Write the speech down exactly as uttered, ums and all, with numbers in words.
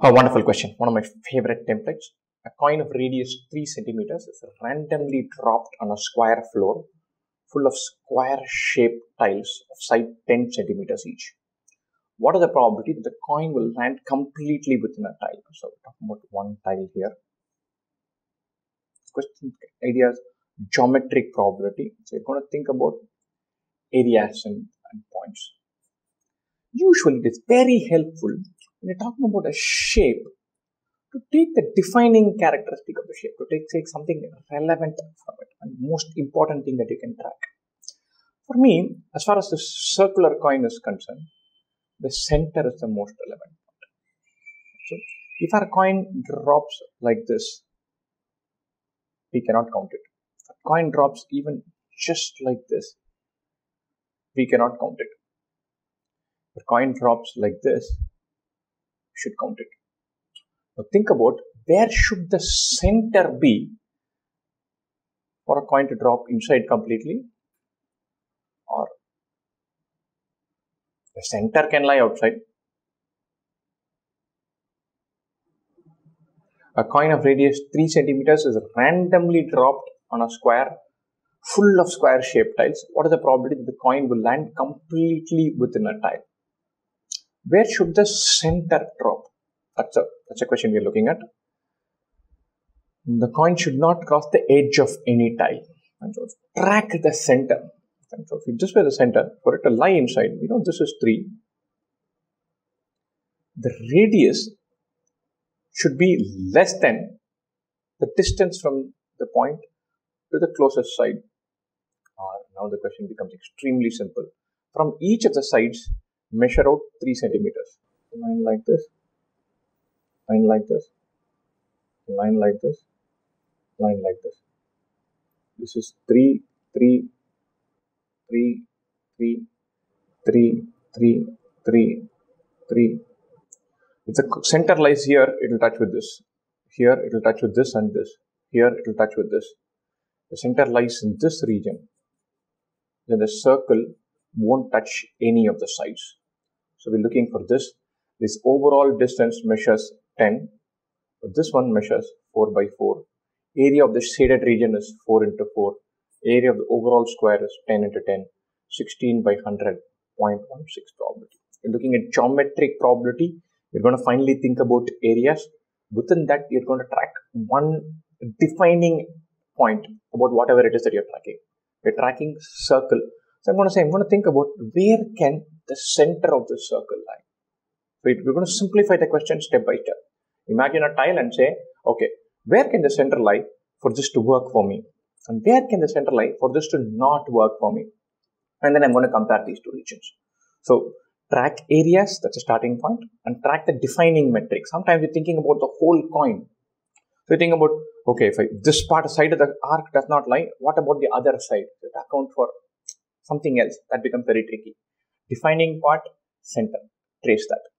A wonderful question. One of my favorite templates. A coin of radius three centimeters is randomly dropped on a square floor full of square-shaped tiles of size ten centimeters each. What is the probability that the coin will land completely within a tile? So we're talking about one tile here. Question idea is geometric probability. So you're going to think about areas and, and points. Usually it is very helpful when you're talking about a shape to take the defining characteristic of the shape, to take, take something relevant from it, and most important thing that you can track. For me, as far as the circular coin is concerned, the center is the most relevant part. So, if our coin drops like this, we cannot count it. If our coin drops even just like this, we cannot count it. If our coin drops like this, we should count it. Now, think about where should the center be for a coin to drop inside completely, or the center can lie outside. A coin of radius three centimeters is randomly dropped on a square full of square-shaped tiles. What is the probability that the coin will land completely within a tile? Where should the center drop? That's a, that's a question we are looking at. The coin should not cross the edge of any tile. And so track the center. And so if this were the center, for it to lie inside, you know this is three. The radius should be less than the distance from the point to the closest side. Uh, now the question becomes extremely simple. From each of the sides, measure out three centimeters. Line like this. Line like this, line like this, line like this. This is three, three, three, three, three, three, three. If the center lies here, it will touch with this. Here, it will touch with this and this. Here, it will touch with this. The center lies in this region. Then the circle won't touch any of the sides. So we're looking for this. This overall distance measures ten, but this one measures four by four. Area of the shaded region is four into four. Area of the overall square is ten into ten, sixteen by one hundred, zero point one six probability. You're looking at geometric probability. You're going to finally think about areas. Within that, you're going to track one defining point about whatever it is that you're tracking. You're tracking circle. So I'm going to say, I'm going to think about where can the center of the circle lie. So we're going to simplify the question step by step. Imagine a tile and say, okay, where can the center lie for this to work for me? And where can the center lie for this to not work for me? And then I'm going to compare these two regions. So track areas, that's a starting point, and track the defining metric. Sometimes you're thinking about the whole coin. So you think about, okay, if I, this part side of the arc does not lie, what about the other side? That account for something else. That becomes very tricky. Defining part, center. Trace that.